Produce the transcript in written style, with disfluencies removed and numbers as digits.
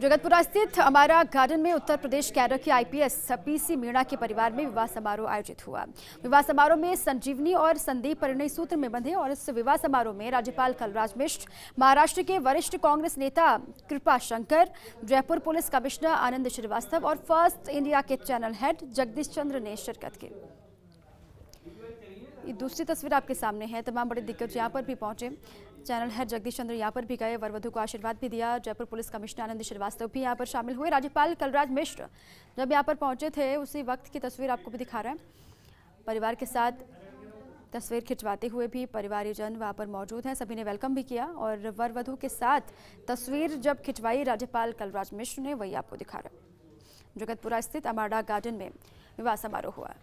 जगतपुरा स्थित अमारा गार्डन में उत्तर प्रदेश कैडर के आईपीएस पीसी मीणा के परिवार में विवाह समारोह आयोजित हुआ। विवाह समारोह में संजीवनी और संदीप परिणय सूत्र में बंधे और इस विवाह समारोह में राज्यपाल कलराज मिश्र, महाराष्ट्र के वरिष्ठ कांग्रेस नेता कृपा शंकर, जयपुर पुलिस कमिश्नर आनंद श्रीवास्तव और फर्स्ट इंडिया के चैनल हेड जगदीश चंद्र ने शिरकत की। ये दूसरी तस्वीर आपके सामने है। तमाम बड़े दिग्गज यहाँ पर भी पहुंचे। चैनल हेड जगदीश चंद्र यहाँ पर भी गए, वरवधु को आशीर्वाद भी दिया। जयपुर पुलिस कमिश्नर आनंद श्रीवास्तव भी यहाँ पर शामिल हुए। राज्यपाल कलराज मिश्र जब यहाँ पर पहुंचे थे उसी वक्त की तस्वीर आपको भी दिखा रहे हैं। परिवार के साथ तस्वीर खिंचवाते हुए भी परिवारजन वहाँ पर मौजूद हैं। सभी ने वेलकम भी किया और वरवधु के साथ तस्वीर जब खिंचवाई राज्यपाल कलराज मिश्र ने, वही आपको दिखा रहे हैं। जगतपुरा स्थित अमारा गार्डन में विवाह समारोह हुआ।